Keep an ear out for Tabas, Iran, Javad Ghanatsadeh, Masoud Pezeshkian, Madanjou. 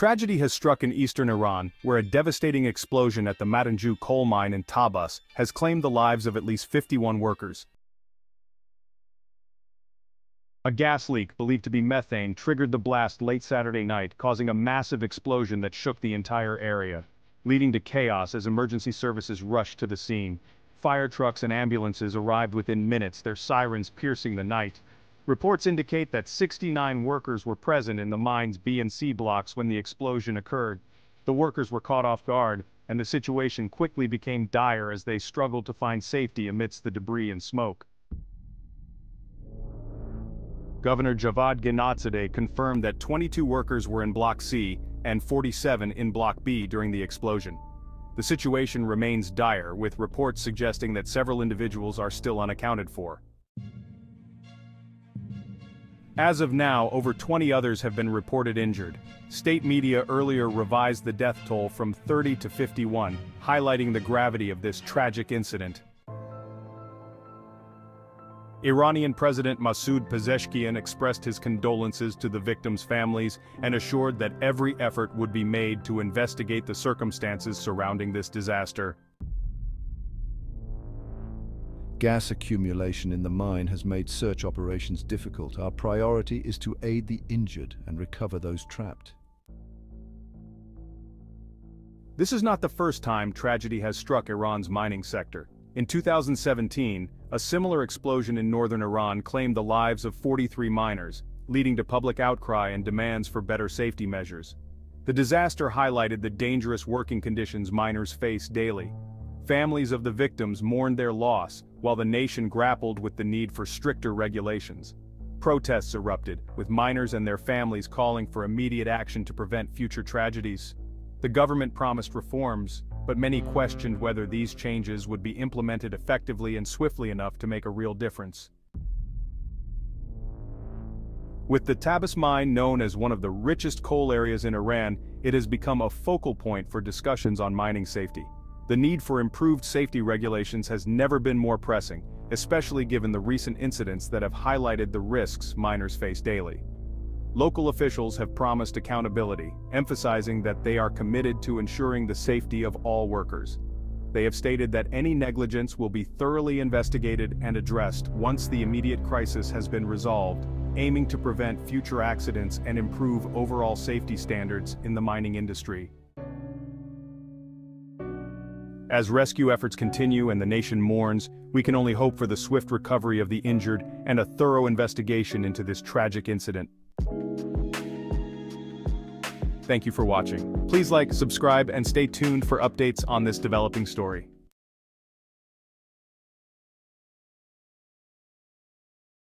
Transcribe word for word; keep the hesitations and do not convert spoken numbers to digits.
Tragedy has struck in eastern Iran, where a devastating explosion at the Madanjou coal mine in Tabas has claimed the lives of at least fifty-one workers. A gas leak believed to be methane triggered the blast late Saturday night, causing a massive explosion that shook the entire area, leading to chaos as emergency services rushed to the scene. Fire trucks and ambulances arrived within minutes, their sirens piercing the night. Reports indicate that sixty-nine workers were present in the mine's B and C blocks when the explosion occurred. The workers were caught off guard, and the situation quickly became dire as they struggled to find safety amidst the debris and smoke. Governor Javad Ghanatsadeh confirmed that twenty-two workers were in Block C and forty-seven in Block B during the explosion. The situation remains dire, with reports suggesting that several individuals are still unaccounted for. As of now, over twenty others have been reported injured. State media earlier revised the death toll from thirty to fifty-one, highlighting the gravity of this tragic incident. Iranian President Masoud Pezeshkian expressed his condolences to the victims' families and assured that every effort would be made to investigate the circumstances surrounding this disaster. Gas accumulation in the mine has made search operations difficult. Our priority is to aid the injured and recover those trapped. This is not the first time tragedy has struck Iran's mining sector. In two thousand seventeen, a similar explosion in northern Iran claimed the lives of forty-three miners, leading to public outcry and demands for better safety measures. The disaster highlighted the dangerous working conditions miners face daily. Families of the victims mourned their loss, while the nation grappled with the need for stricter regulations. Protests erupted, with miners and their families calling for immediate action to prevent future tragedies. The government promised reforms, but many questioned whether these changes would be implemented effectively and swiftly enough to make a real difference. With the Tabas mine known as one of the richest coal areas in Iran, it has become a focal point for discussions on mining safety. The need for improved safety regulations has never been more pressing, especially given the recent incidents that have highlighted the risks miners face daily. Local officials have promised accountability, emphasizing that they are committed to ensuring the safety of all workers. They have stated that any negligence will be thoroughly investigated and addressed once the immediate crisis has been resolved, aiming to prevent future accidents and improve overall safety standards in the mining industry. As rescue efforts continue and the nation mourns, we can only hope for the swift recovery of the injured and a thorough investigation into this tragic incident. Thank you for watching. Please like, subscribe, and stay tuned for updates on this developing story.